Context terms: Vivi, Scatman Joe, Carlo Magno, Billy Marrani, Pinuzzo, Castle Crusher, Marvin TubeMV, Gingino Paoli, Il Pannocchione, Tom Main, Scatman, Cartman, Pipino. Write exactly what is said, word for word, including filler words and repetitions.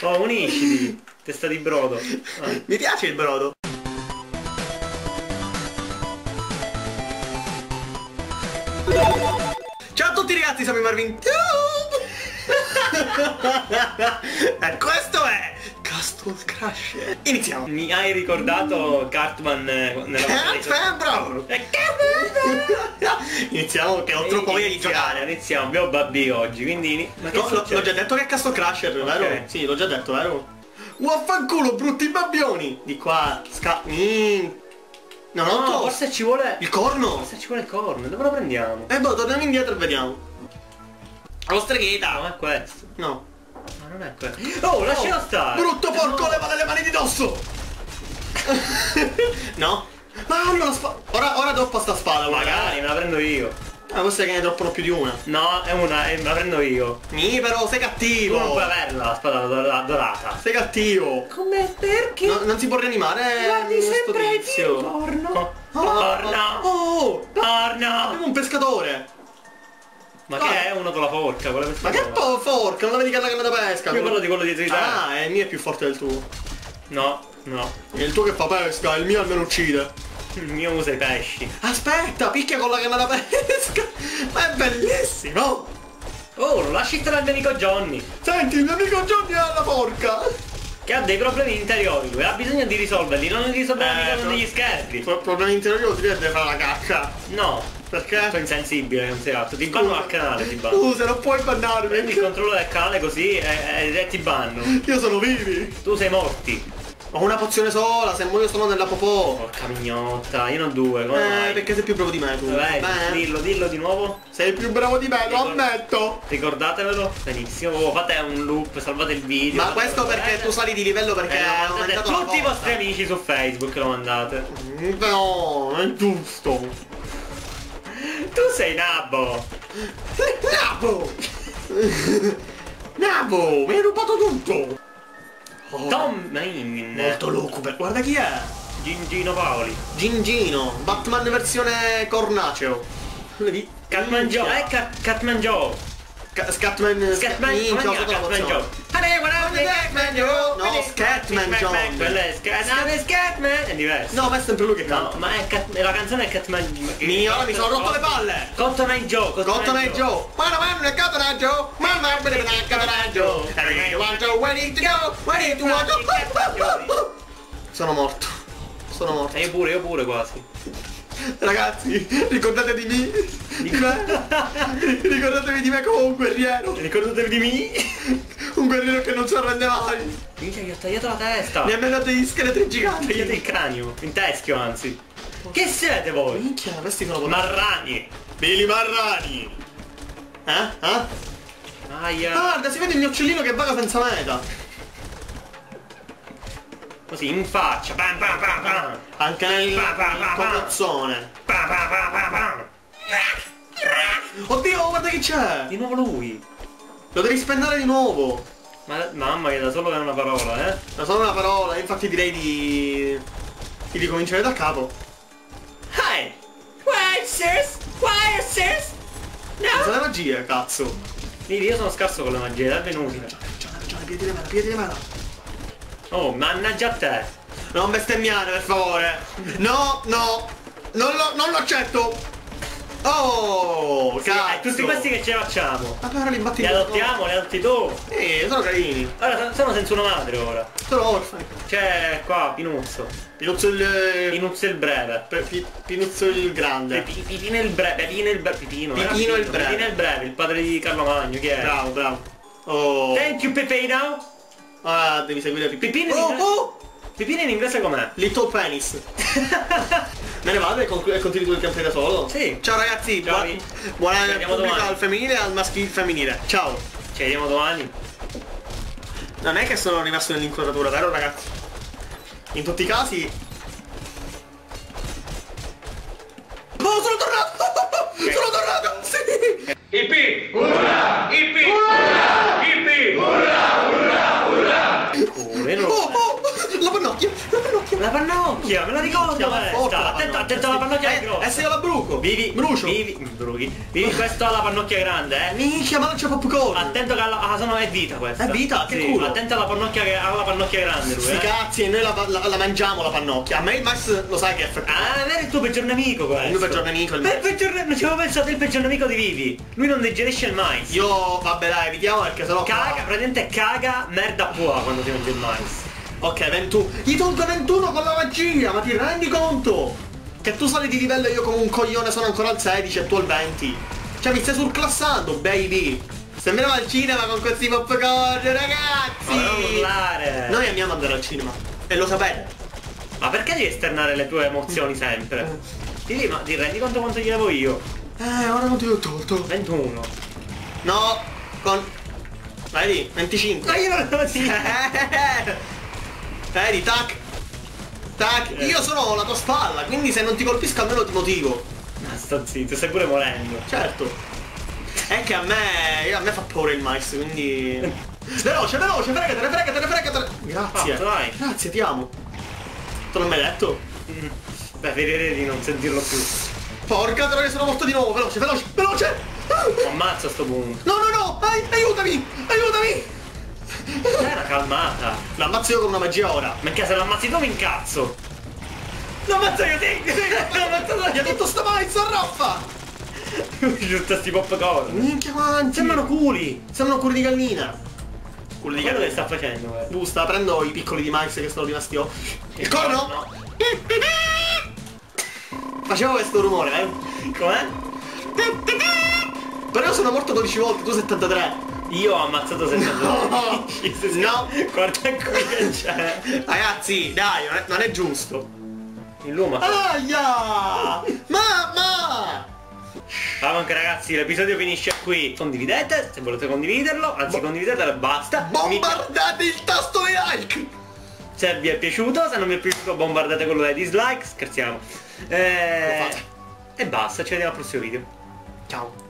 Oh, unisciti, testa di brodo. Ah. Mi piace il brodo. Ciao a tutti ragazzi, siamo i Marvin Tube. E questo è Castle Crusher. Iniziamo. Mi hai ricordato Cartman nella Cartman, bravo. Iniziamo che ho troppo voglia di giocare. Iniziamo, abbiamo babbi oggi, quindi no, l'ho già detto che è Castle Crusher, okay. Vero? Sì, l'ho già detto, vero? Waffanculo, brutti babbioni. Di qua, sca... Mm. No, no, no, forse ci vuole... Il corno? Forse ci vuole il corno, dove lo prendiamo? Eh boh, torniamo indietro e vediamo. Lo streghita! Non è questo. No. Ma non è questo. Oh, lasciala oh, stare! Brutto porco, no. Leva delle mani di dosso! No? Ma non la spada! Ora, ora doppa sta spada, magari, magari, me la prendo io. Ah, forse che ne droppano più di una. No, è una, è, me la prendo io. Mi però sei cattivo! Tu non puoi averla la spada dorata. Sei cattivo! Come? Perché? No, non si può rianimare. Guardi sempre il porno! Torna! Oh! Torna! Abbiamo un pescatore! Ma no, che è uno con la forca? Con la pesca ma che po forca? Non la vedi che è la canna da pesca? Io parlo di quello dietro di te. Ah, il mio è più forte del tuo. No, no. È il tuo che fa pesca, il mio almeno uccide. Il mio usa i pesci. Aspetta, picchia con la canna da pesca. Ma è bellissimo. Oh, non lasci stare al mio amico Johnny. Senti, il mio amico Johnny ha la forca. Che ha dei problemi interiori, lui ha bisogno di risolverli. Non li risolviamo eh, mica con degli scherzi. Problemi interiori, deve fare la cacca. No. Perché? Sono insensibile, considerato. Ti banno al canale, ti banno. Scusa, non puoi bannarmi. Prendi il controllo del canale così e, e, e ti banno. Io sono vivi. Tu sei morti. Ho una pozione sola, se muoio sono nella popò. Porca mignotta, io non due. Come eh, vai? Perché sei più bravo di me tu. Vabbè, dillo, dillo di nuovo. Sei più bravo di me, lo Ricord ammetto. Ricordatevelo. Benissimo. Oh, fate un loop, salvate il video. Ma questo perché bene. Tu sali di livello perché eh, ho tutti i vostri amici su Facebook lo mandate. No, è giusto. Tu sei Nabbo! Nabbo! Nabbo! Mi hai rubato tutto! Oh, Tom Main! Molto lucubre! Guarda chi è! Gingino Paoli! Gingino! Batman versione cornaceo! Catman Joe! Eh, Catman Joe! Scatman... Scatman Joe! No, Scatman Joe! Quello è Scatman! È diverso! No, ma è sempre lui che canta! No, ma è la canzone è Catman... Mio, ora mi sono rotto le palle! Cotton Eye Joe! Cotton Eye Joe! Ma la mamma è Cotton Eye Joe! Mamma è Cotton Eye Joe! Everybody want to, where did you go? Where did you go? Sono morto! Sono morto! E io pure, io pure quasi! Ragazzi, ricordatevi di me, di me. Ricordatevi di me come un guerriero. Ricordatevi di me. Un guerriero che non si arrende mai. Minchia, gli ho tagliato la testa. Mi hanno dato gli scheletri giganti. Mi ha tagliato il cranio. In teschio anzi. Che siete voi? Minchia, questi sono Marrani. Billy Marrani. Eh? Eh? Aia. Guarda, si vede il mio uccellino che vaga senza meta. Così, in faccia, bam bam bam bam. Anche nel cozzone. Oddio, guarda che c'è! Di nuovo lui! Lo devi spendere di nuovo! Ma, mamma mia, da solo è una parola, eh! Da solo è una parola, infatti direi di... di ricominciare da capo. Hi! Why serious? Why serious? No! Cosa è la magia, cazzo? Vivi, io sono scarso con la magia, è venuta. Piedi di mano, piedi di mano! Oh, mannaggia a te! Non bestemmiare, per favore! No, no! Non lo, non lo accetto! Oh, sì, cazzo! Tutti questi che ce la facciamo! Ma però li batti. Li adottiamo, li adotti tu! Sì, sono carini! Allora, sono senza una madre ora! Sono orfani! C'è qua, Pinuzzo! Pinuzzo il... Pinuzzo il breve! P Pinuzzo il grande! P Pipino il breve! Pipino il breve! Pipino, Pipino il breve! Pipino il breve, il padre di Carlo Magno, chi è? Bravo, bravo! Oh! Thank you, Pipino! Ah, devi seguire Pipino. Oh, oh! Pipino in inglese com'è? Little penis. Me ne vado e, e continuo il campione da solo? Sì. Ciao ragazzi. Ciao. Buona pubblicità al femminile e al maschile femminile. Ciao. Ci vediamo domani. Non è che sono rimasto nell'incrotatura, vero ragazzi? In tutti i casi... Oh, sono tornato! Okay. Sono tornato! Sì! Ipi! Urra! Ipi! Urra! Ipi! Urra! Urra! Urra! Oh, oh, oh, la pannocchia! La pannocchia! La La pannocchia, me la ricordo! Attento, attento alla pannocchia eh, grossa! Eh se io la bruco! Vivi, brucio! Vivi, bruchi! Vivi, questa è la pannocchia grande, eh! Minchia, ma non c'è popcorn! Attento che alla, ah, se no è vita questa! È vita? Che sì, culo! Attento alla pannocchia, alla pannocchia grande lui! Sì, eh. Cazzi, e noi la, la, la mangiamo la pannocchia! Ma il Max lo sai che è freddo! Ah, è vero, il tuo peggior nemico questo! Il mio peggior nemico! Il mio peggior nemico! Non ci avevo pensato, il peggior nemico di Vivi! Lui non digerisce il mais! Io, vabbè dai, evitiamo perché sennò... Caga, praticamente caga, merda pua quando ti mangi il mais! Ok, ventuno. Gli tolgo ventuno con la magia, ma ti rendi conto? Che tu sali di livello e io come un coglione sono ancora al sedici e tu al venti. Cioè mi stai surclassando, baby. Se me ne va al cinema con questi popcorn, ragazzi! Non urlare! Noi amiamo andare al cinema. E lo sapete. Ma perché devi esternare le tue emozioni sempre? Vivi, ma ti rendi conto quanto gli avevo io? Eh, ora non ti ho tolto. ventuno. No, con... Vai lì, venticinque. Ma io non lo so. Vedi, tac! Tac! Eh. Io sono la tua spalla, quindi se non ti colpisco almeno ti motivo. Ma sta zitto, stai pure morendo. Certo. È che a me... a me fa paura il mais, quindi... veloce, veloce, fregatene, fregatene, fregatene! Grazie. Oh, dai. Grazie, ti amo. Tu non mi hai detto? Mm. Beh, vedere di non sentirlo più. Porca troia, sono morto di nuovo, veloce, veloce, veloce! Ah. Ammazza sto punto. No, no, no! Ai, aiutami! Aiutami! Era calmata. L'ammazzo io con una magia ora. Perché se l'ammazzi tu mi incazzo. L'ammazzo io te. Gli ha detto sto mais a raffa. Giusto sti popcorn. Minchia quanti. Sembrano culi. Sembrano culi di gallina. Culi di gallina che sta facendo? Busta, prendo i piccoli di mais che sono rimasti io. Il corno? No. Facevo questo rumore, eh. Com'è? Però io sono morto dodici volte, tu settantatré. Io ho ammazzato settantadue. No, no. Guarda qui che c'è. Ragazzi, dai, non è, non è giusto. Il lume. Aia! Mamma! Comunque ragazzi, l'episodio finisce qui. Condividete, se volete condividerlo. Anzi, Bo condividetelo e basta. Bombardate Mi... il tasto like! Se vi è piaciuto, se non vi è piaciuto bombardate quello dei dislike. Scherziamo. E... e basta, ci vediamo al prossimo video. Ciao.